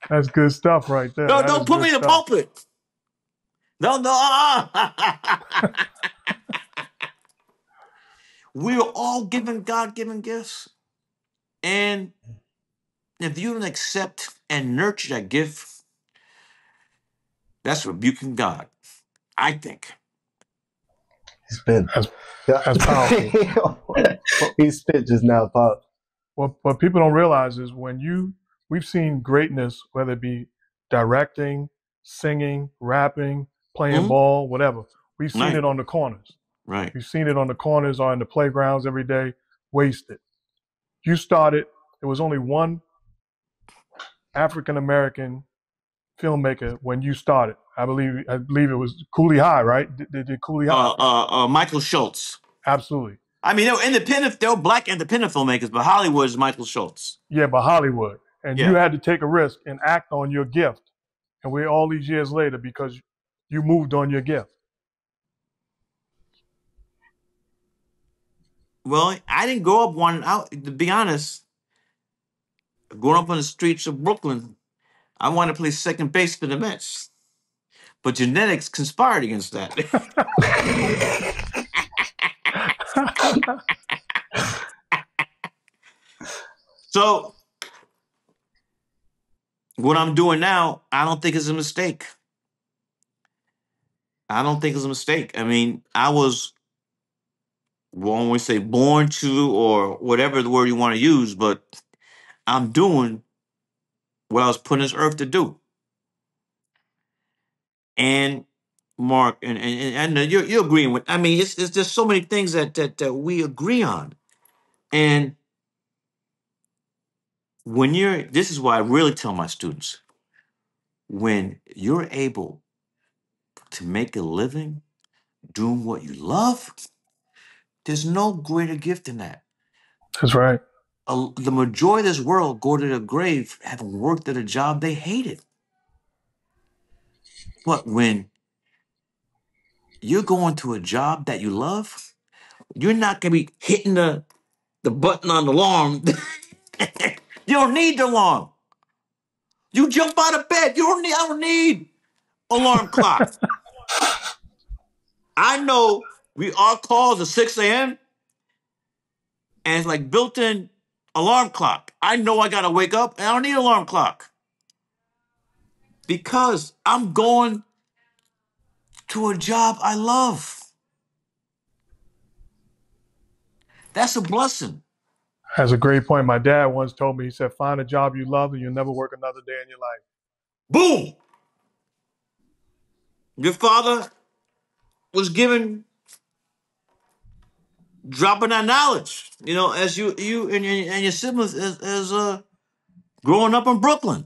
That's good stuff right there. No, that don't put me in the pulpit. No, no. Uh-uh. We're all given God-given gifts. And if you don't accept and nurture that gift, that's rebuking God, I think. He's been. That's, yeah, that's powerful. He spit just now, Pop. What, what people don't realize is when you, we've seen greatness, whether it be directing, singing, rapping, playing mm-hmm. ball, whatever. We've seen right. it on the corners. Right. We've seen it on the corners or in the playgrounds every day, wasted. You started, there was only one African-American filmmaker when you started. I believe I believe it was Cooley High, right? Did, did Cooley High? Uh, uh, uh, Michael Schultz. Absolutely. I mean, they were independent, they were black independent filmmakers, but Hollywood is Michael Schultz. Yeah, but Hollywood. And yeah. you had to take a risk and act on your gift. And we're all these years later because you moved on your gift. Well, I didn't grow up one out. To be honest, growing up on the streets of Brooklyn, I wanted to play second base for the Mets, but genetics conspired against that. So, what I'm doing now, I don't think is a mistake. I don't think it's a mistake. I mean, I was. Well, I won't say born to or whatever the word you want to use, but I'm doing what I was put on this earth to do. And Mark, and and, and you're you're agreeing with. I mean, it's, it's there's so many things that, that that we agree on, and when you're, this is why I really tell my students, when you're able to make a living doing what you love. There's no greater gift than that. That's right. A, the majority of this world go to their grave having worked at a job they hated. But when you're going to a job that you love, you're not going to be hitting the, the button on the alarm. You don't need the alarm. You jump out of bed. You don't need, I don't need alarm clock. I know... We all calls at six a m and it's like built-in alarm clock. I know I got to wake up and I don't need an alarm clock because I'm going to a job I love. That's a blessing. That's a great point. My dad once told me, he said, find a job you love and you'll never work another day in your life. Boom! Your father was given... dropping that knowledge, you know, as you you and, and your siblings as, as uh, growing up in Brooklyn,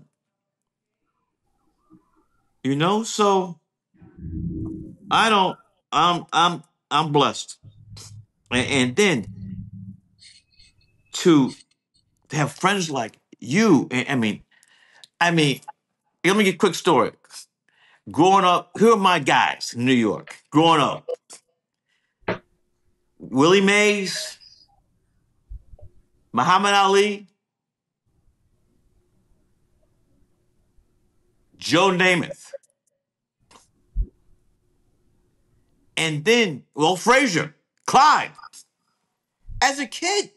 you know. So I don't. I'm I'm I'm blessed, and, and then to have friends like you. I mean, I mean, let me get a quick story. Growing up, here are my guys in New York. Growing up. Willie Mays, Muhammad Ali, Joe Namath, and then Will Frazier, Clyde. As a kid,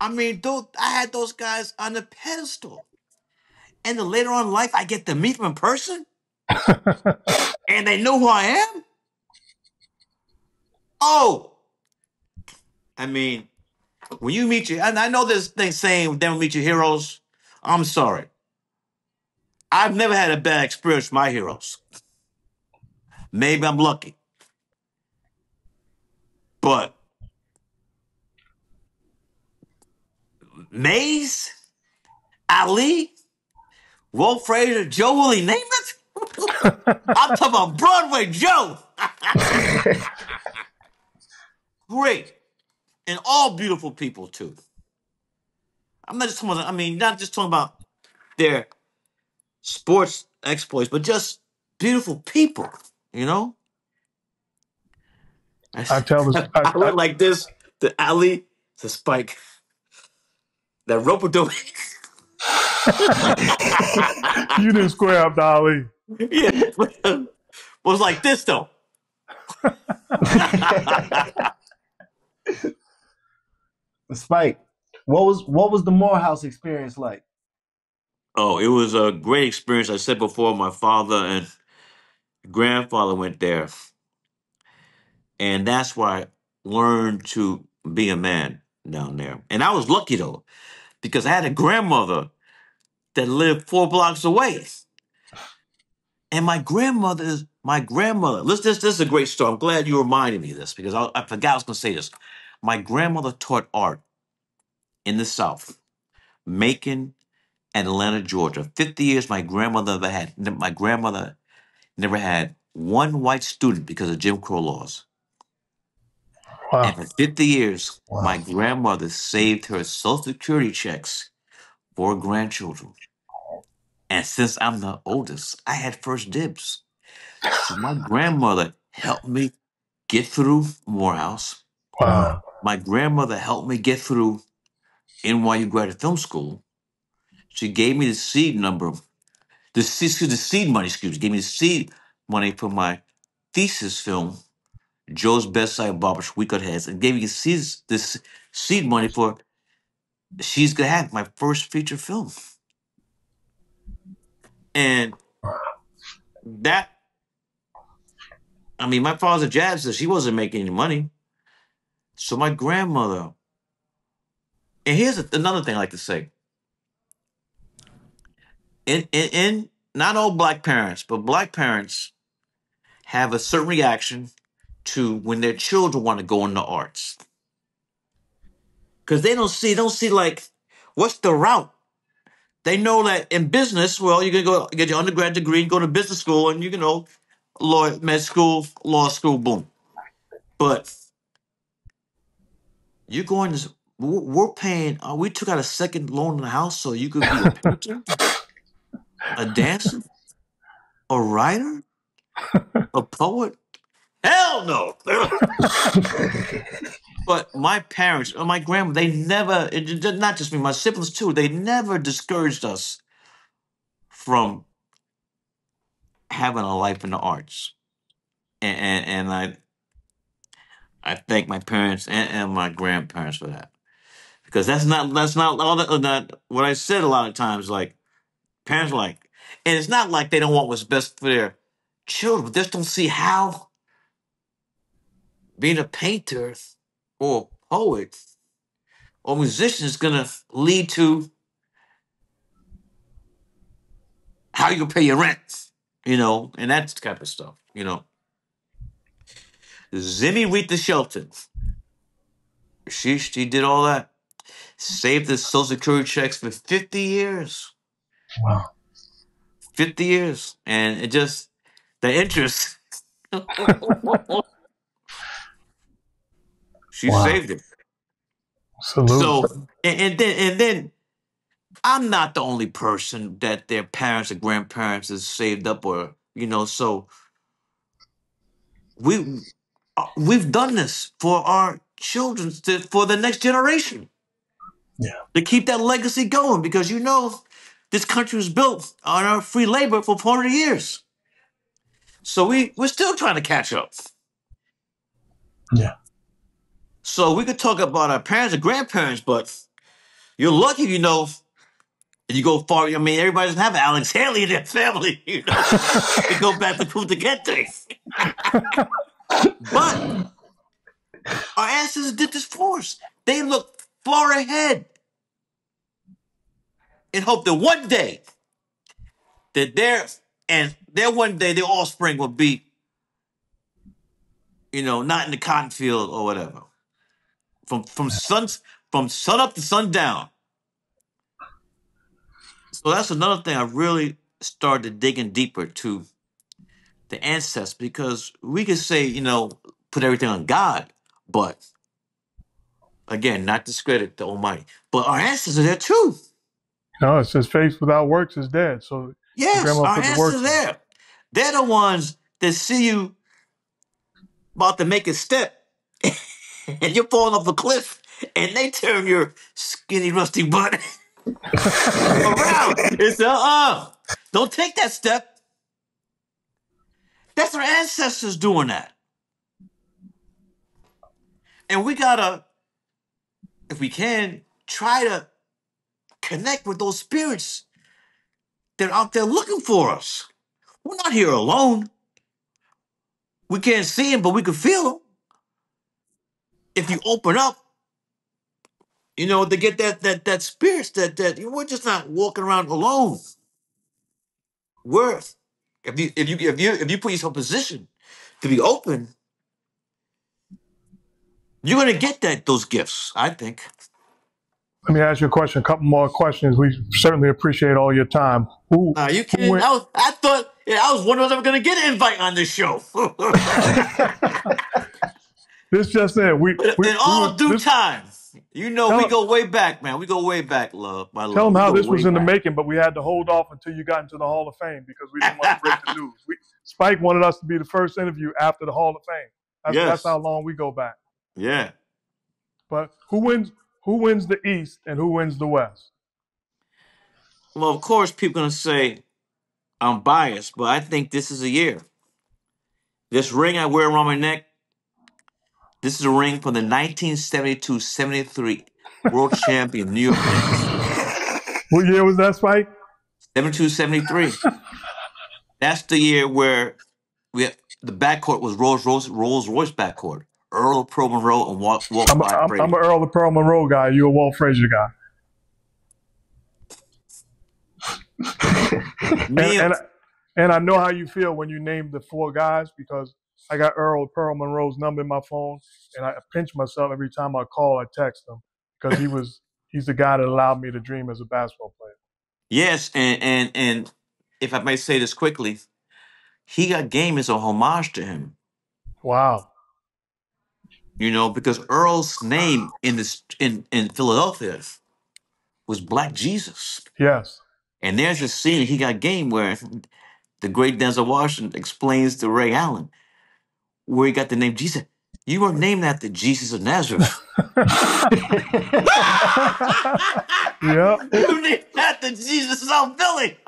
I mean, those, I had those guys on the pedestal, and then later on in life, I get to meet them in person, and they know who I am. Oh, I mean, when you meet your, and I know this thing saying, then we meet your heroes. I'm sorry. I've never had a bad experience with my heroes. Maybe I'm lucky. But Mace, Ali, Will Frazier, Joe Willie Namath? I'm talking about Broadway Joe. Great. And all beautiful people, too. I'm not just talking about, I mean, not just talking about their sports exploits, but just beautiful people, you know? I tell this. I, I, I went like this. The alley, the Spike, that rope a dope. You didn't square up, Dolly. Yeah, it was like this though. Spike, what was what was the Morehouse experience like? Oh, it was a great experience. I said before, my father and grandfather went there, and that's why I learned to be a man down there. And I was lucky though, because I had a grandmother that lived four blocks away. And my grandmother is my grandmother. Listen, this, this is a great story. I'm glad you reminded me of this, because I, I forgot I was going to say this. My grandmother taught art in the South, Macon and Atlanta, Georgia. fifty years my grandmother never had, my grandmother never had one white student because of Jim Crow laws. Wow. And for fifty years, wow, my grandmother saved her Social Security checks for grandchildren. And since I'm the oldest, I had first dibs. So my grandmother helped me get through Morehouse. Wow. My grandmother helped me get through N Y U Graduate Film School. She gave me the seed number, the seed, the seed money, excuse me, gave me the seed money for my thesis film, Joe's Best Side Barbershop We Cut Heads, and gave me seeds, this seed money for She's Gonna Have, my first feature film. And that, I mean, my father's a jazz, so she wasn't making any money. So my grandmother, and here's another thing I like to say. In, in, in not all black parents, but black parents have a certain reaction to when their children want to go into arts. Because they don't see, don't see like, what's the route? They know that in business, well, you're going to go get your undergrad degree and go to business school and you can know, law, med school, law school, boom. But you're going to, we're paying, uh, we took out a second loan in the house so you could be a painter, a dancer, a writer, a poet. Hell no. But my parents, or my grandma, they never, it, not just me, my siblings too, they never discouraged us from having a life in the arts. And, and, and I I thank my parents and, and my grandparents for that. Because that's not, that's not all that, not what I said a lot of times, like, parents are like, and it's not like they don't want what's best for their children, but they just don't see how being a painter or a poet or a musician is going to lead to how you pay your rent, you know, and that type of stuff, you know. Zimmy Rita Shelton, she, she did all that, saved the Social Security checks for fifty years. Wow. fifty years. And it just, the interest. She wow. saved it. Absolutely. So, and, and then, and then, I'm not the only person that their parents or grandparents has saved up, or you know. So, we we've done this for our children, to, for the next generation. Yeah. To keep that legacy going, because you know, this country was built on our free labor for four hundred years. So we we're still trying to catch up. Yeah. So we could talk about our parents and grandparents, but you're lucky, you know, and you go far. I mean, everybody doesn't have Alex Haley in their family, you know. They go back to food to get things. But our ancestors did this for us. They looked far ahead and hoped that one day that their, and their one day, their offspring will be, you know, not in the cotton field or whatever. From from sun from sun up to sundown. So that's another thing I really started digging deeper to the ancestors, because we could say, you know, put everything on God, but again, not discredit the Almighty. But our ancestors are there too. No, it says faith without works is dead. So yes, our ancestors are there. They're the ones that see you about to make a step. and you're falling off a cliff, and they turn your skinny, rusty butt around. It's uh uh. Don't take that step. That's our ancestors doing that. And we gotta, if we can, try to connect with those spirits that are out there looking for us. We're not here alone. We can't see them, but we can feel them. If you open up, you know, to get that that that spirits that that we're just not walking around alone. We're if you if you if you if you put yourself in a position to be open, you're gonna get that those gifts, I think. Let me ask you a question. A couple more questions. We certainly appreciate all your time. Who, uh, you kidding? Who I, was, I thought yeah, I was wondering if I was going to get an invite on this show. This just it. We, we, in we all were, due this, time. You know, we go way back, man. We go way back, love. My tell them how this was in back. the making, but we had to hold off until you got into the Hall of Fame because we didn't want to break the news. We, Spike wanted us to be the first interview after the Hall of Fame. That's, yes. that's how long we go back. Yeah. But who wins... Who wins the East and who wins the West? Well, of course, people are going to say I'm biased, but I think this is a year. This ring I wear around my neck, this is a ring from the nineteen seventy-two seventy-three World Champion New York Knicks. What year was that, Spike? seventy-two seventy-three. That's the year where we had, the backcourt was Rolls Royce, Rolls Royce backcourt. Earl Pearl Monroe and Walt, Walt I'm, I'm, I'm an Earl Pearl Monroe guy. You a Walt Frazier guy. and, and, and I know how you feel when you name the four guys because I got Earl Pearl Monroe's number in my phone and I pinch myself every time I call or text him because he was he's the guy that allowed me to dream as a basketball player. Yes, and and, and if I may say this quickly, He Got Game is a homage to him. Wow. You know, because Earl's name in this in, in Philadelphia was Black Jesus. Yes. And there's a scene in He Got Game where the great Denzel Washington explains to Ray Allen where he got the name Jesus. You weren't named after Jesus of Nazareth. Yep. You were named after Jesus of South Philly.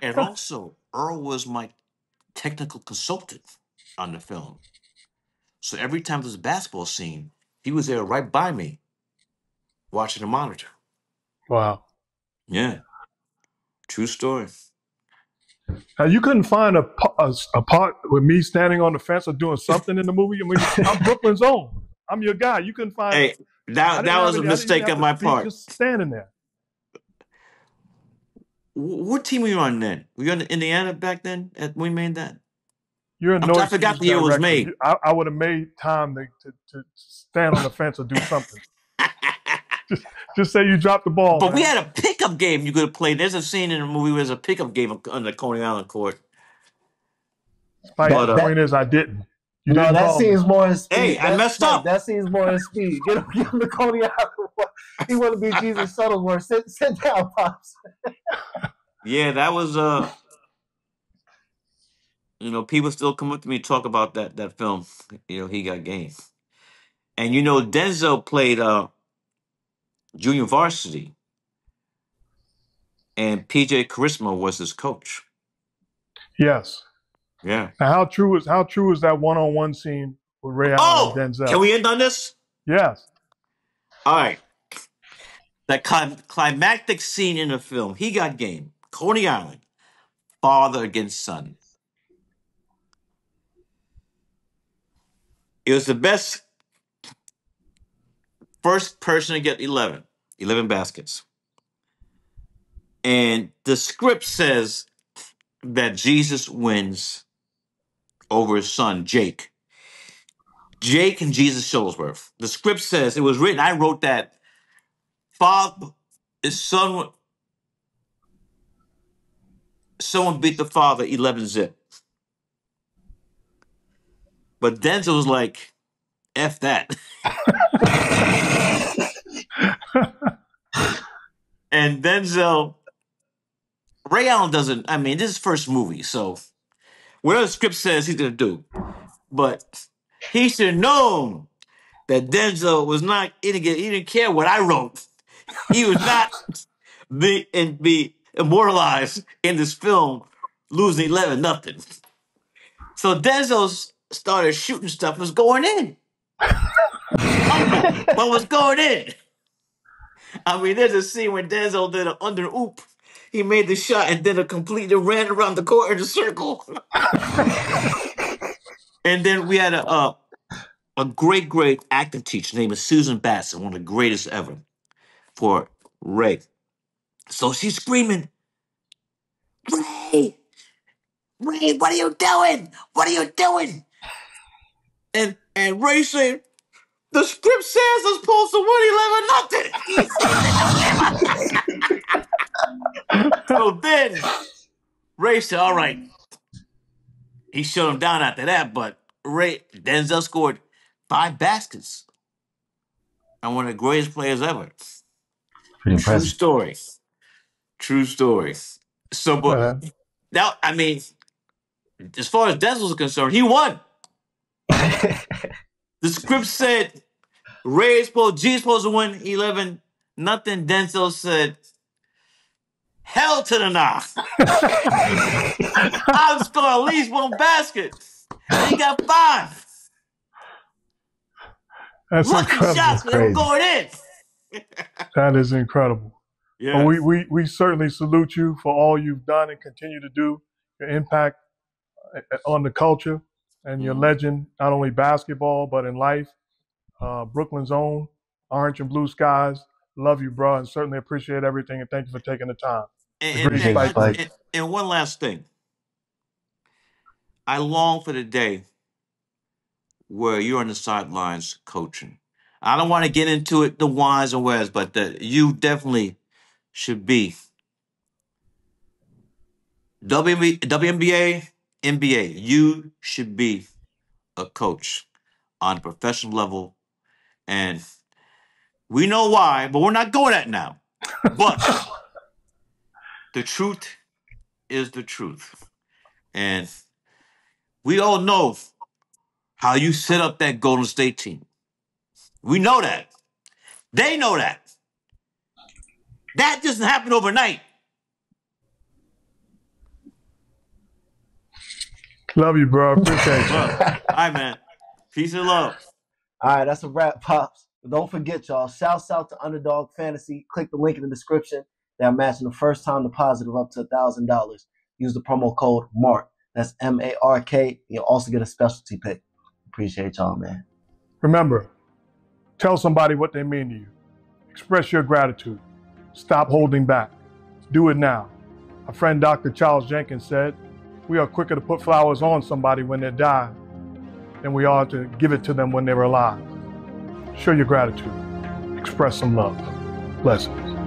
And also, Earl was my technical consultant on the film. So every time there's a basketball scene, he was there right by me, watching the monitor. Wow. Yeah. True story. Now, you couldn't find a, a, a part with me standing on the fence or doing something in the movie? I mean, I'm Brooklyn's own. I'm your guy. You couldn't find... Hey, that, that was a any, mistake on my part. Just standing there. What team were you on then? Were you on Indiana back then? We made that? You're in I forgot the year it was made. I, I would have made time to, to, to stand on the fence or do something. just, just say you dropped the ball. But man. We had a pickup game you could have played. There's a scene in the movie where there's a pickup game on the Coney Island court. But, but, uh, the point is, I didn't. You no, didn't that seems me. more in speed. Hey, that, I messed that, up. That seems more in speed. Get him, get him to Coney Island. He want to be Jesus Shuttleworth. Sit, sit down, Pops. Yeah, that was... Uh, You know, people still come up to me and talk about that that film. You know, He Got Game. And, you know, Denzel played uh, junior varsity. And P J Charisma was his coach. Yes. Yeah. Now, how true is how true is that one-on-one scene with Ray Allen oh, and Denzel? Can we end on this? Yes. All right. That clim climactic scene in the film, He Got Game, Coney Island, father against son. It was the best first person to get eleven, eleven baskets. And the script says that Jesus wins over his son, Jake. Jake and Jesus Shuttlesworth. The script says, it was written, I wrote that, father, his son, someone beat the father eleven zip. But Denzel was like, F that. And Denzel, Ray Allen doesn't, I mean, this is his first movie, so whatever the script says he's going to do. But He should have known that Denzel was not, he didn't, he didn't care what I wrote. He was not be, and be immortalized in this film, losing eleven nothing. So Denzel started shooting stuff, was going in. What was going in? I mean, there's a scene when Denzel did an under oop. He made the shot and then a completely ran around the court in a circle. And then we had a, a a great, great acting teacher named Susan Batson, one of the greatest ever for Ray. So she's screaming, Ray, Ray, what are you doing? What are you doing? And and Ray said, the script says it's supposed to win eleven nothing. So then Ray said, all right. He shut him down after that, but Ray Denzel scored five baskets. And one of the greatest players ever. Pretty impressive. True story. True story. So but uh, now, I mean, as far as Denzel's concerned, he won. The script said Ray is supposed, G is supposed to win eleven nothing. Denzel said, hell to the nah. I'll score at least one basket. He got five. That's Lucky incredible. Shots for them going in. That is incredible. Yes. Well, we, we, we certainly salute you for all you've done and continue to do, your impact on the culture and your mm-hmm. legend, not only basketball, but in life. Uh, Brooklyn's own, Orange and Blue Skies. Love you, bro, and certainly appreciate everything, and thank you for taking the time. And, and, and, and, and one last thing. I long for the day where you're on the sidelines coaching. I don't want to get into it, the whys and wheres, but the, you definitely should be W N B A, N B A. You should be a coach on a professional level, and we know why, but we're not going at now. But the truth is the truth. And we all know how you set up that Golden State team. We know that. They know that. That doesn't happen overnight. Love you, bro. Appreciate you. All right, man. Peace and love. All right, that's a wrap, Pops. Don't forget, y'all, shouts out to Underdog Fantasy. Click the link in the description. They're matching the first time deposit of up to one thousand dollars. Use the promo code MARK. That's M A R K. You'll also get a specialty pick. Appreciate y'all, man. Remember, tell somebody what they mean to you. Express your gratitude. Stop holding back. Do it now. Our friend Doctor Charles Jenkins said, we are quicker to put flowers on somebody when they're dying than we are to give it to them when they're alive. Show your gratitude. Express some love. Blessings.